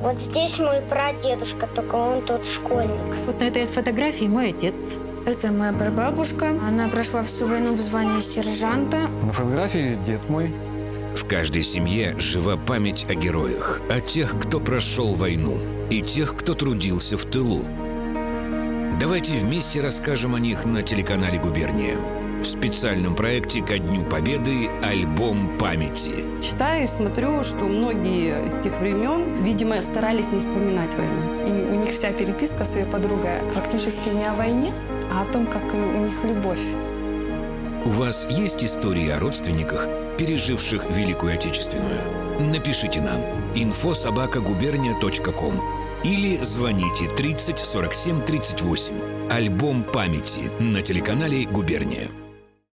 Вот здесь мой прадедушка, только он тут школьник. Вот на этой фотографии мой отец. Это моя прабабушка. Она прошла всю войну в звании сержанта. На фотографии дед мой. В каждой семье жива память о героях, о тех, кто прошел войну, и тех, кто трудился в тылу. Давайте вместе расскажем о них на телеканале «Губерния» в специальном проекте ко Дню Победы «Альбом памяти». Читаю и смотрю, что многие с тех времен, видимо, старались не вспоминать войну. И у них вся переписка с ее подругой практически не о войне, а о том, как у них любовь. У вас есть истории о родственниках, переживших Великую Отечественную? Напишите нам info-sobacogubernia.com или звоните 30 47 38. Альбом памяти на телеканале «Губерния».